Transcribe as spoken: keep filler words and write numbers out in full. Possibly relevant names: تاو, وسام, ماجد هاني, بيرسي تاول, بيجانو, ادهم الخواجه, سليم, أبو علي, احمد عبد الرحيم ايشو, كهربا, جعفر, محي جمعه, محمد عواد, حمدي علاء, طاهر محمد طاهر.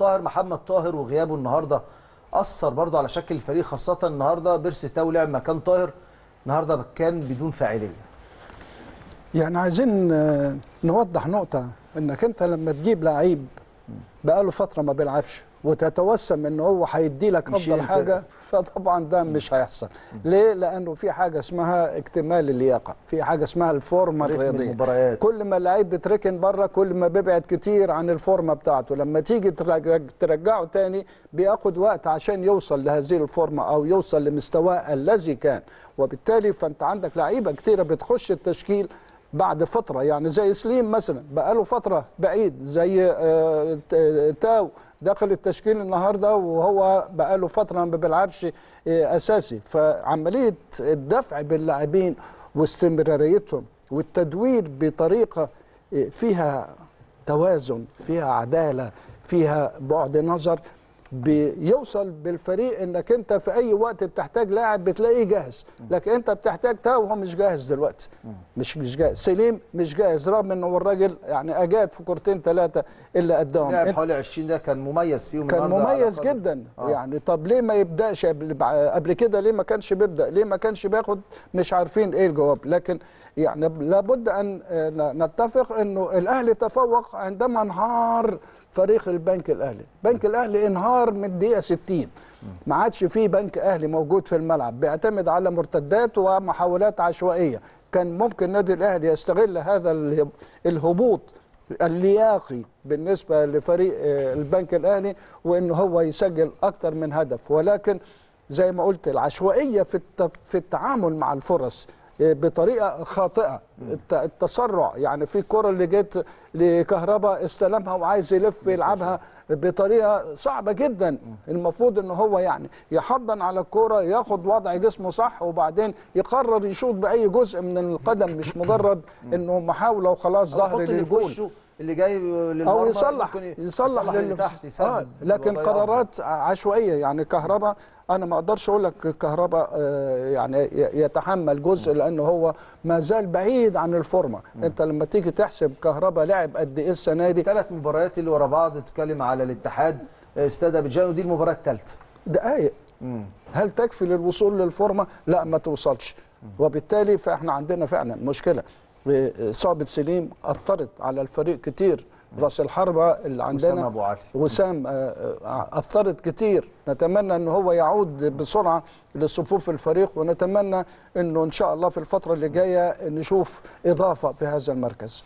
طاهر محمد طاهر وغيابه النهارده اثر برضه على شكل الفريق، خاصه النهارده بيرسي تاول لعب مكان طاهر، النهارده كان بدون فاعليه. يعني عايزين نوضح نقطه، انك انت لما تجيب لعيب بقاله فتره ما بيلعبش وتتوسم ان هو هيدي لك افضل حاجه، فطبعا ده مش هيحصل. ليه؟ لانه في حاجه اسمها اكتمال اللياقه، في حاجه اسمها الفورمه الرياضيه. كل ما اللعيب بيتركن بره كل ما بيبعد كتير عن الفورمه بتاعته، لما تيجي ترجعه تاني بياخد وقت عشان يوصل لهذه الفورمه او يوصل لمستواه الذي كان، وبالتالي فانت عندك لعيبه كتيره بتخش التشكيل بعد فتره، يعني زي سليم مثلا بقاله فتره بعيد، زي تاو داخل التشكيل النهارده وهو بقاله فتره ما بيلعبش اساسي. فعمليه الدفع باللاعبين واستمراريتهم والتدوير بطريقه فيها توازن، فيها عداله، فيها بعد نظر، بيوصل بالفريق انك انت في اي وقت بتحتاج لاعب بتلاقيه جاهز، لكن انت بتحتاج تاو هو مش جاهز دلوقتي، مش مش جاهز، سليم مش جاهز رغم انه الراجل يعني اجاد في كورتين ثلاثه اللي قدهم لعب حوالي عشرين، ده كان مميز فيهم، كان مميز جدا. آه. يعني طب ليه ما يبداش قبل كده؟ ليه ما كانش بيبدا؟ ليه ما كانش بياخد؟ مش عارفين ايه الجواب، لكن يعني لابد ان نتفق انه الاهلي تفوق عندما انهار فريق البنك الاهلي. بنك الاهلي انهار من الدقيقه ستين، ما عادش فيه بنك اهلي موجود في الملعب، بيعتمد على مرتدات ومحاولات عشوائيه. كان ممكن النادي الاهلي يستغل هذا الهبوط اللياقي بالنسبه لفريق البنك الاهلي وانه هو يسجل اكتر من هدف، ولكن زي ما قلت العشوائيه في في التعامل مع الفرص بطريقه خاطئه، التسرع، يعني في الكره اللي جت لكهربا استلمها وعايز يلف يلعبها بطريقه صعبه جدا، المفروض ان هو يعني يحضن على الكره، ياخد وضع جسمه صح، وبعدين يقرر يشوط باي جزء من القدم، مش مجرد انه محاوله وخلاص ظهر للجول اللي جاي للمرمى او يصلح يصلح للي تحت. آه. لكن قرارات عشوائيه، يعني كهربا انا ما اقدرش اقول لك كهربا يعني يتحمل جزء لانه هو ما زال بعيد عن الفورمه. انت لما تيجي تحسب كهربا لعب قد ايه السنه دي، ثلاث مباريات اللي ورا بعض تتكلم على الاتحاد استاد بيجانو، دي المباراه الثالثه، دقائق هل تكفي للوصول للفورمه؟ لا ما توصلش، وبالتالي فاحنا عندنا فعلا مشكله. إصابة سليم أثرت على الفريق كتير، راس الحربة اللي عندنا وسام أبو علي وسام أثرت كتير، نتمنى أنه هو يعود بسرعة لصفوف الفريق، ونتمنى أنه إن شاء الله في الفترة اللي جاية نشوف إضافة في هذا المركز.